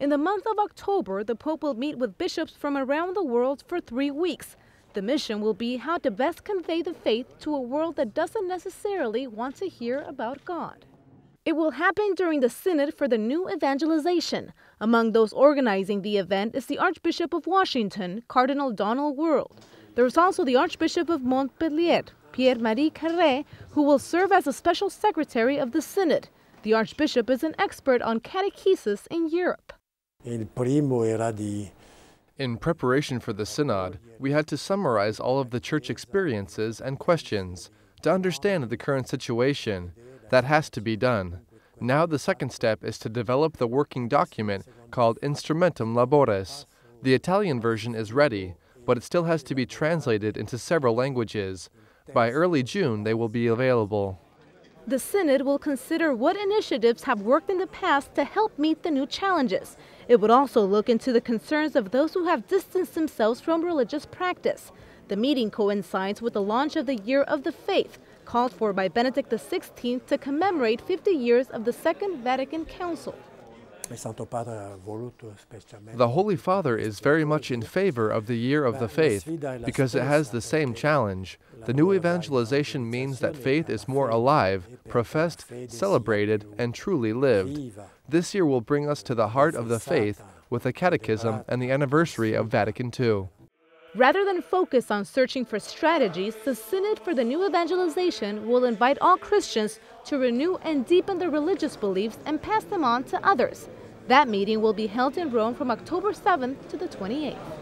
In the month of October, the Pope will meet with bishops from around the world for 3 weeks. The mission will be how to best convey the faith to a world that doesn't necessarily want to hear about God. It will happen during the Synod for the New Evangelization. Among those organizing the event is the Archbishop of Washington, Cardinal Donald Wuerl. There is also the Archbishop of Montpellier, Pierre-Marie Carré, who will serve as a special secretary of the Synod. The Archbishop is an expert on catechesis in Europe. In preparation for the Synod, we had to summarize all of the Church experiences and questions to understand the current situation. That has to be done. Now the second step is to develop the working document called Instrumentum Laboris. The Italian version is ready, but it still has to be translated into several languages. By early June, they will be available. The Synod will consider what initiatives have worked in the past to help meet the new challenges. It would also look into the concerns of those who have distanced themselves from religious practice. The meeting coincides with the launch of the Year of the Faith, called for by Benedict XVI to commemorate 50 years of the Second Vatican Council. The Holy Father is very much in favor of the Year of the Faith because it has the same challenge. The new evangelization means that faith is more alive, professed, celebrated, and truly lived. This year will bring us to the heart of the faith with the Catechism and the anniversary of Vatican II. Rather than focus on searching for strategies, the Synod for the New Evangelization will invite all Christians to renew and deepen their religious beliefs and pass them on to others. That meeting will be held in Rome from October 7th to the 28th.